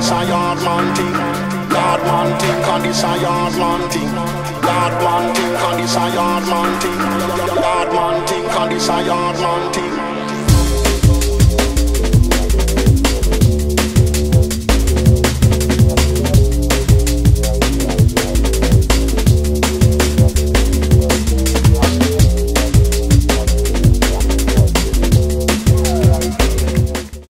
desire one thing, God one thing, I desire one thing, God one thing, I desire one thing, God one thing, I desire one thing.